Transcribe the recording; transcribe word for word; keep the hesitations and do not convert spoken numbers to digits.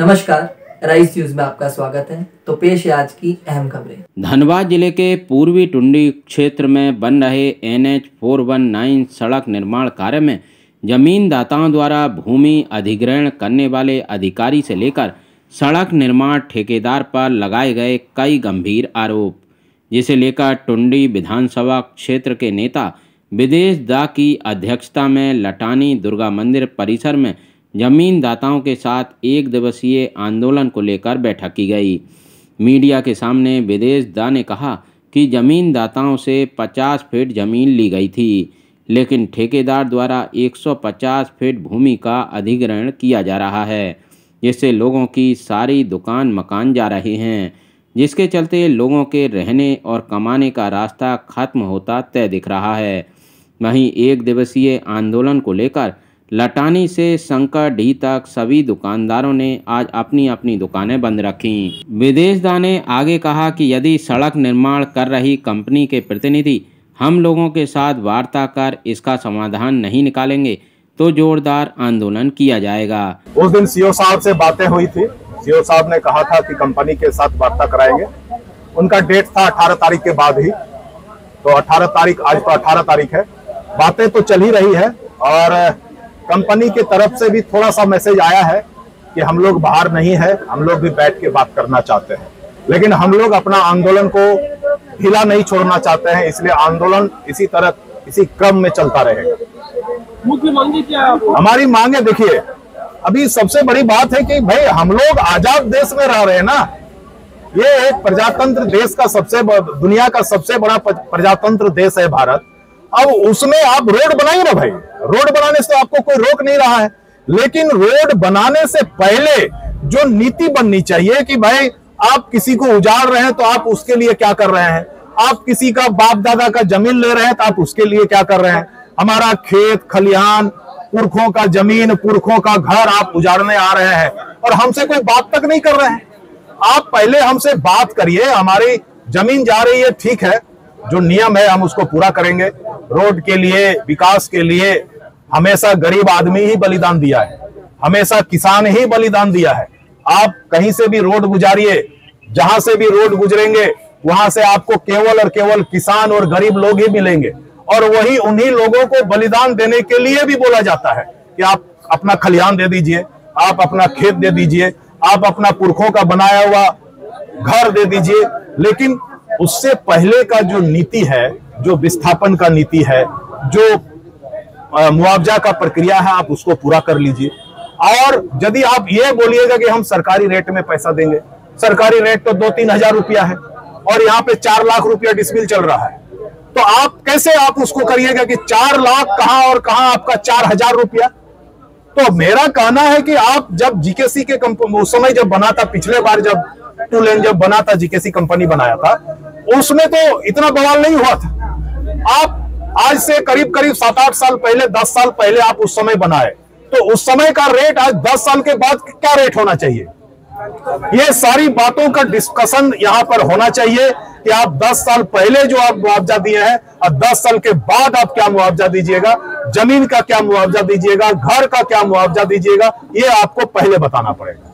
नमस्कार, rice news में आपका स्वागत है। तो पेश है आज की अहम खबरें। धनबाद जिले के पूर्वी टुंडी क्षेत्र में बन रहे एनएच चार उन्नीस सड़क निर्माण कार्य में जमीनदाताओं द्वारा भूमि अधिग्रहण करने वाले अधिकारी से लेकर सड़क निर्माण ठेकेदार पर लगाए गए कई गंभीर आरोप, जिसे लेकर टुंडी विधानसभा क्षेत्र के नेता विदेश दा की अध्यक्षता में लटानी दुर्गा मंदिर परिसर में जमीनदाताओं के साथ एक दिवसीय आंदोलन को लेकर बैठक की गई। मीडिया के सामने विदेश दा ने कहा कि जमीनदाताओं से पचास फीट जमीन ली गई थी, लेकिन ठेकेदार द्वारा एक सौ पचास फीट भूमि का अधिग्रहण किया जा रहा है, जिससे लोगों की सारी दुकान मकान जा रहे हैं, जिसके चलते लोगों के रहने और कमाने का रास्ता खत्म होता तय दिख रहा है। वहीं एक दिवसीय आंदोलन को लेकर लटानी से शंकर डी तक सभी दुकानदारों ने आज अपनी अपनी दुकानें बंद रखीं। विदेश दा ने आगे कहा कि यदि सड़क निर्माण कर रही कंपनी के प्रतिनिधि हम लोगों के साथ वार्ता कर इसका समाधान नहीं निकालेंगे तो जोरदार आंदोलन किया जाएगा। उस दिन सीओ साहब से बातें हुई थी। सीओ साहब ने कहा था कि कंपनी के साथ वार्ता कराएंगे। उनका डेट था अठारह तारीख के बाद ही, तो अठारह तारीख आज तो अठारह तारीख है। बातें तो चल ही रही है और कंपनी के तरफ से भी थोड़ा सा मैसेज आया है कि हम लोग बाहर नहीं है, हम लोग भी बैठ के बात करना चाहते हैं, लेकिन हम लोग अपना आंदोलन को ढीला नहीं छोड़ना चाहते हैं, इसलिए आंदोलन इसी तरह इसी क्रम में चलता रहेगा। मुख्य मांगे क्या है? हमारी मांगे देखिए, अभी सबसे बड़ी बात है कि भाई हम लोग आजाद देश में रह रहे हैं ना, ये एक प्रजातंत्र देश का सबसे दुनिया का सबसे बड़ा प्रजातंत्र देश है भारत। अब उसमें आप रोड बनाइए ना भाई, रोड बनाने से आपको कोई रोक नहीं रहा है, लेकिन रोड बनाने से पहले जो नीति बननी चाहिए कि भाई आप किसी को उजाड़ रहे हैं तो आप उसके लिए क्या कर रहे हैं, आप किसी का बाप दादा का जमीन ले रहे हैं तो आप उसके लिए क्या कर रहे हैं। हमारा खेत खलिहान, पुरखों का जमीन, पुरखों का घर आप उजाड़ने आ रहे हैं और हमसे कोई बात तक नहीं कर रहे हैं। आप पहले हमसे बात करिए, हमारी जमीन जा रही है, ठीक है, जो नियम है हम उसको पूरा करेंगे। रोड के लिए, विकास के लिए हमेशा गरीब आदमी ही बलिदान दिया है, हमेशा किसान ही बलिदान दिया है। आप कहीं से भी रोड गुजारिए, जहां से भी रोड गुजरेंगे वहां से आपको केवल और केवल किसान और गरीब लोग ही मिलेंगे, और वही उन्हीं लोगों को बलिदान देने के लिए भी बोला जाता है कि आप अपना खलिहान दे दीजिए, आप अपना खेत दे दीजिए, आप अपना पुरखों का बनाया हुआ घर दे दीजिए। लेकिन उससे पहले का जो नीति है, जो विस्थापन का नीति है, जो मुआवजा का प्रक्रिया है, आप उसको पूरा कर लीजिए। और यदि आप ये बोलिएगा कि हम सरकारी रेट में पैसा देंगे, सरकारी रेट तो दो तीन हजार रुपया है और यहाँ पे चार लाख रुपया डिस्मिल चल रहा है, तो आप कैसे आप उसको करिएगा कि चार लाख कहाँ और कहाँ आपका चार हजार रुपया। तो मेरा कहना है कि आप जब जीकेसी के उस समय जब बना था, पिछले बार जब टू लेन जब बना था, जीकेसी कंपनी बनाया था, उसमें तो इतना बवाल नहीं हुआ था। आप आज से करीब करीब सात आठ साल पहले, दस साल पहले आप उस समय बनाए, तो उस समय का रेट आज दस साल के बाद क्या रेट होना चाहिए, ये सारी बातों का डिस्कशन यहाँ पर होना चाहिए कि आप दस साल पहले जो आप मुआवजा दिए हैं और दस साल के बाद आप क्या मुआवजा दीजिएगा, जमीन का क्या मुआवजा दीजिएगा, घर का क्या मुआवजा दीजिएगा, ये आपको पहले बताना पड़ेगा।